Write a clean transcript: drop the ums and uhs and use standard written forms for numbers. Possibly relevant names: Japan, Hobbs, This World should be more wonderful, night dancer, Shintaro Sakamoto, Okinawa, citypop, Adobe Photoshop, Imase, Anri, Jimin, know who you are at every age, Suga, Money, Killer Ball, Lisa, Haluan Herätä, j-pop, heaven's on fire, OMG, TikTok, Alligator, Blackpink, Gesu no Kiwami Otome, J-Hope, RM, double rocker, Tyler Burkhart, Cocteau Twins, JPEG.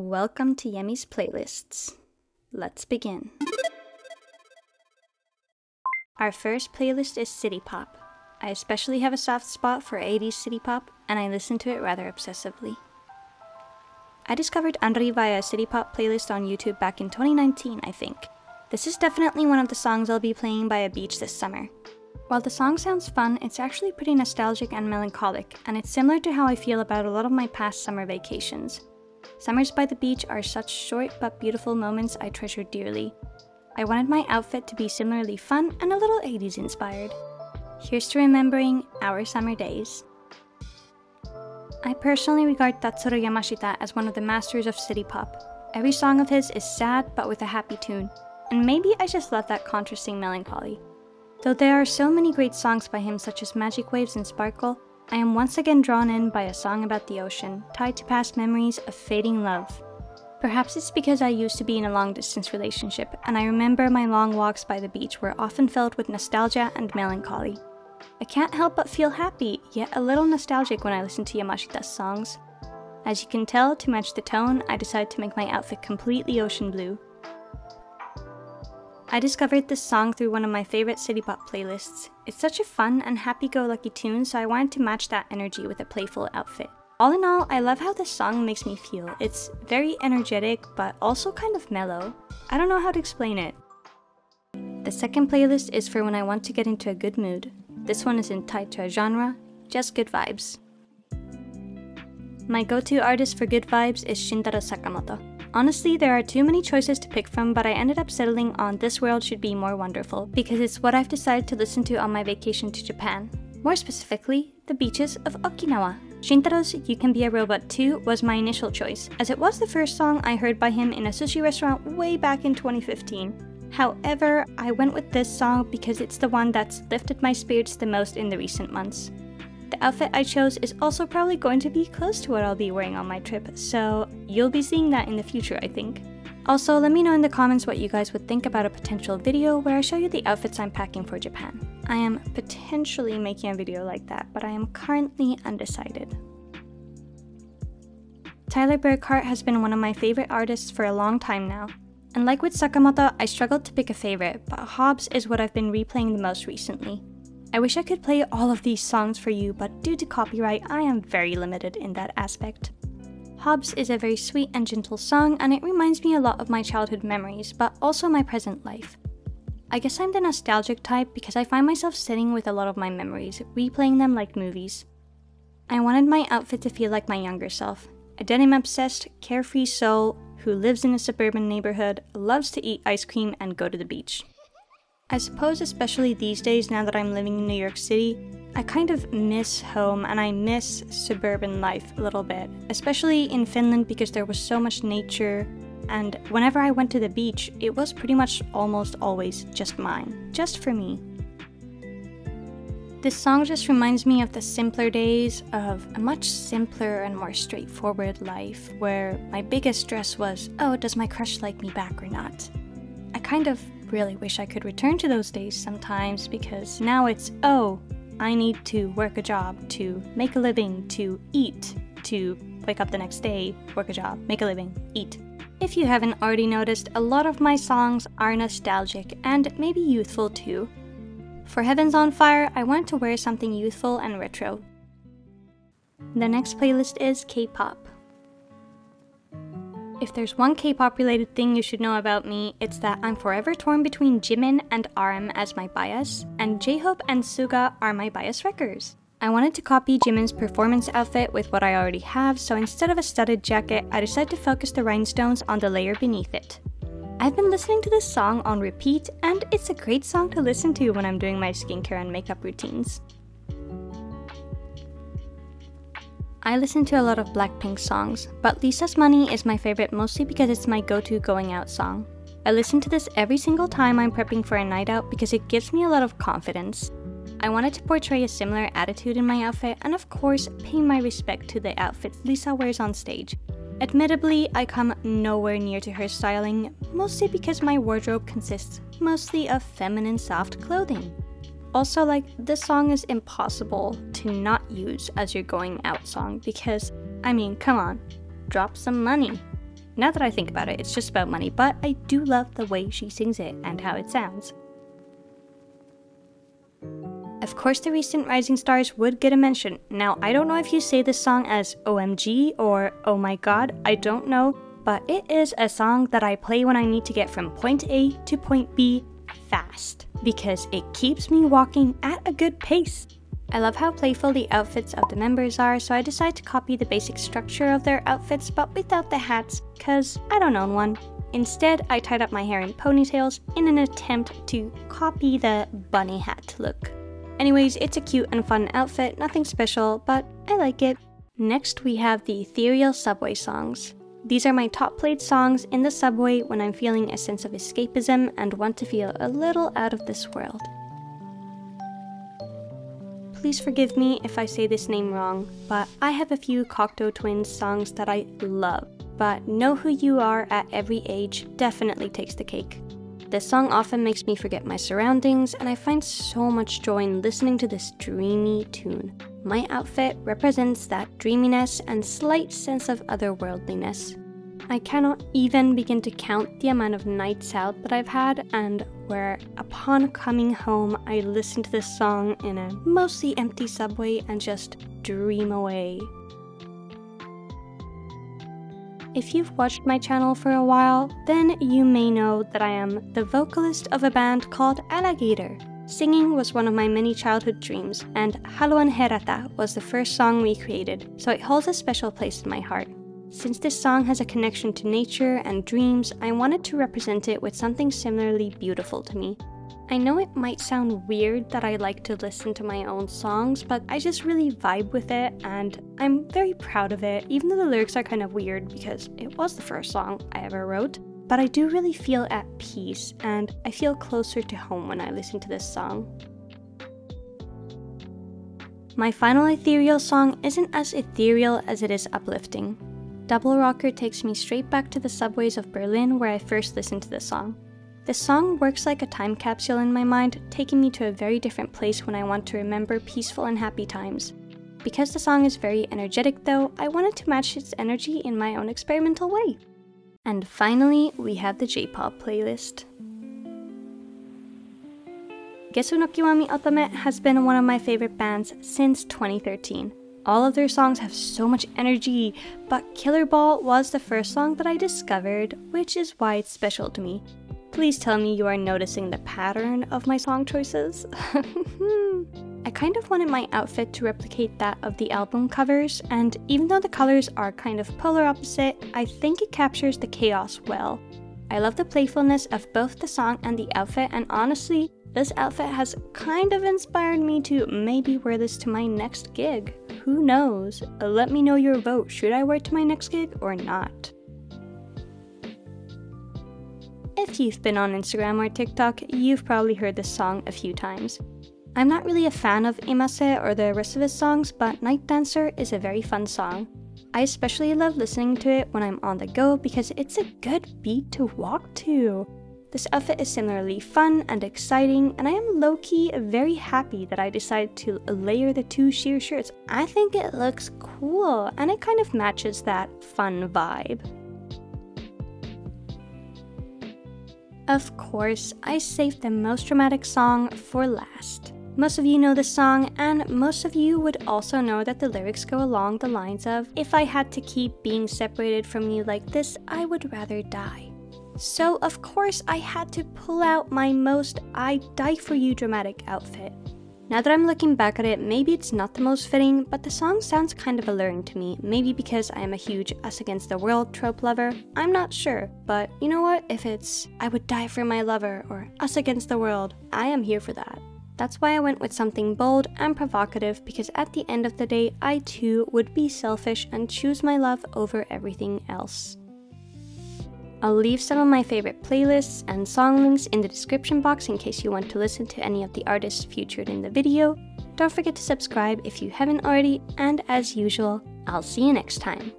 Welcome to Yemi's Playlists. Let's begin. Our first playlist is City Pop. I especially have a soft spot for 80s City Pop, and I listen to it rather obsessively. I discovered Anri via a City Pop playlist on YouTube back in 2019, I think. This is definitely one of the songs I'll be playing by a beach this summer. While the song sounds fun, it's actually pretty nostalgic and melancholic, and it's similar to how I feel about a lot of my past summer vacations. Summers by the beach are such short but beautiful moments I treasure dearly. I wanted my outfit to be similarly fun and a little 80s inspired. Here's to remembering our summer days. I personally regard Tatsuro Yamashita as one of the masters of city pop. Every song of his is sad but with a happy tune, and maybe I just love that contrasting melancholy. Though there are so many great songs by him such as Magic Waves and Sparkle, I am once again drawn in by a song about the ocean, tied to past memories of fading love. Perhaps it's because I used to be in a long-distance relationship, and I remember my long walks by the beach were often filled with nostalgia and melancholy. I can't help but feel happy, yet a little nostalgic when I listen to Yamashita's songs. As you can tell, to match the tone, I decided to make my outfit completely ocean blue. I discovered this song through one of my favorite city pop playlists. It's such a fun and happy-go-lucky tune, so I wanted to match that energy with a playful outfit. All in all, I love how this song makes me feel. It's very energetic, but also kind of mellow. I don't know how to explain it. The second playlist is for when I want to get into a good mood. This one isn't tied to a genre, just good vibes. My go-to artist for good vibes is Shintaro Sakamoto. Honestly, there are too many choices to pick from, but I ended up settling on This World Should Be More Wonderful, because it's what I've decided to listen to on my vacation to Japan. More specifically, the beaches of Okinawa. Shintaro's You Can Be a Robot 2 was my initial choice, as it was the first song I heard by him in a sushi restaurant way back in 2015. However, I went with this song because it's the one that's lifted my spirits the most in the recent months. The outfit I chose is also probably going to be close to what I'll be wearing on my trip, so you'll be seeing that in the future, I think. Also, let me know in the comments what you guys would think about a potential video where I show you the outfits I'm packing for Japan. I am potentially making a video like that, but I am currently undecided. Tyler Burkhart has been one of my favorite artists for a long time now. And like with Sakamoto, I struggled to pick a favorite, but Hobbs is what I've been replaying the most recently. I wish I could play all of these songs for you, but due to copyright, I am very limited in that aspect. Hobbs is a very sweet and gentle song, and it reminds me a lot of my childhood memories, but also my present life. I guess I'm the nostalgic type because I find myself sitting with a lot of my memories, replaying them like movies. I wanted my outfit to feel like my younger self, a denim-obsessed, carefree soul who lives in a suburban neighborhood, loves to eat ice cream, and go to the beach. I suppose especially these days, now that I'm living in New York City, I kind of miss home and I miss suburban life a little bit, especially in Finland because there was so much nature, and whenever I went to the beach, it was pretty much almost always just mine, just for me. This song just reminds me of the simpler days, of a much simpler and more straightforward life where my biggest stress was, oh, does my crush like me back or not? I kind of really wish I could return to those days sometimes because now it's, oh, I need to work a job, to make a living, to eat, to wake up the next day, work a job, make a living, eat. If you haven't already noticed, a lot of my songs are nostalgic and maybe youthful too. For Heavens on Fire, I wanted to wear something youthful and retro. The next playlist is K-pop. If there's one K-pop related thing you should know about me, it's that I'm forever torn between Jimin and RM as my bias, and J-Hope and Suga are my bias wreckers. I wanted to copy Jimin's performance outfit with what I already have, so instead of a studded jacket, I decided to focus the rhinestones on the layer beneath it. I've been listening to this song on repeat, and it's a great song to listen to when I'm doing my skincare and makeup routines. I listen to a lot of Blackpink songs, but Lisa's Money is my favorite mostly because it's my go-to going out song. I listen to this every single time I'm prepping for a night out because it gives me a lot of confidence. I wanted to portray a similar attitude in my outfit and of course pay my respect to the outfits Lisa wears on stage. Admittedly, I come nowhere near to her styling, mostly because my wardrobe consists mostly of feminine soft clothing. Also, like, this song is impossible to not use as your going out song because, I mean, come on, drop some money. Now that I think about it, it's just about money, but I do love the way she sings it and how it sounds. Of course, the recent rising stars would get a mention. Now, I don't know if you say this song as OMG or Oh My God, I don't know, but it is a song that I play when I need to get from point A to point B fast, because it keeps me walking at a good pace. I love how playful the outfits of the members are, so I decided to copy the basic structure of their outfits but without the hats, cause I don't own one. Instead, I tied up my hair in ponytails in an attempt to copy the bunny hat look. Anyways, it's a cute and fun outfit, nothing special, but I like it. Next, we have the ethereal subway songs. These are my top played songs in the subway when I'm feeling a sense of escapism and want to feel a little out of this world. Please forgive me if I say this name wrong, but I have a few Cocteau Twins songs that I love, but Know Who You Are at Every Age definitely takes the cake. This song often makes me forget my surroundings, and I find so much joy in listening to this dreamy tune. My outfit represents that dreaminess and slight sense of otherworldliness. I cannot even begin to count the amount of nights out that I've had, and where upon coming home, I listen to this song in a mostly empty subway and just dream away. If you've watched my channel for a while, then you may know that I am the vocalist of a band called Alligator. Singing was one of my many childhood dreams, and Haluan Herätä was the first song we created, so it holds a special place in my heart. Since this song has a connection to nature and dreams, I wanted to represent it with something similarly beautiful to me. I know it might sound weird that I like to listen to my own songs, but I just really vibe with it and I'm very proud of it, even though the lyrics are kind of weird because it was the first song I ever wrote. But I do really feel at peace and I feel closer to home when I listen to this song. My final ethereal song isn't as ethereal as it is uplifting. Double Rocker takes me straight back to the subways of Berlin where I first listened to the song. The song works like a time capsule in my mind, taking me to a very different place when I want to remember peaceful and happy times. Because the song is very energetic though, I wanted to match its energy in my own experimental way. And finally, we have the J-pop playlist. Gesu no Kiwami Otome has been one of my favorite bands since 2013. All of their songs have so much energy, but Killer Ball was the first song that I discovered, which is why it's special to me. Please tell me you are noticing the pattern of my song choices. I kind of wanted my outfit to replicate that of the album covers, and even though the colors are kind of polar opposite, I think it captures the chaos well. I love the playfulness of both the song and the outfit, and honestly, this outfit has kind of inspired me to maybe wear this to my next gig. Who knows? Let me know your vote. Should I wear it to my next gig or not? If you've been on Instagram or TikTok, you've probably heard this song a few times. I'm not really a fan of Imase or the rest of his songs, but Night Dancer is a very fun song. I especially love listening to it when I'm on the go because it's a good beat to walk to. This outfit is similarly fun and exciting, and I am low-key very happy that I decided to layer the two sheer shirts. I think it looks cool, and it kind of matches that fun vibe. Of course, I saved the most dramatic song for last. Most of you know this song, and most of you would also know that the lyrics go along the lines of, "If I had to keep being separated from you like this, I would rather die." So of course I had to pull out my most "I die for you" dramatic outfit. Now that I'm looking back at it, maybe it's not the most fitting, but the song sounds kind of alluring to me, maybe because I am a huge us against the world trope lover, I'm not sure, but you know what, if it's "I would die for my lover" or "us against the world," I am here for that. That's why I went with something bold and provocative, because at the end of the day, I too would be selfish and choose my love over everything else. I'll leave some of my favorite playlists and song links in the description box in case you want to listen to any of the artists featured in the video. Don't forget to subscribe if you haven't already, and as usual, I'll see you next time.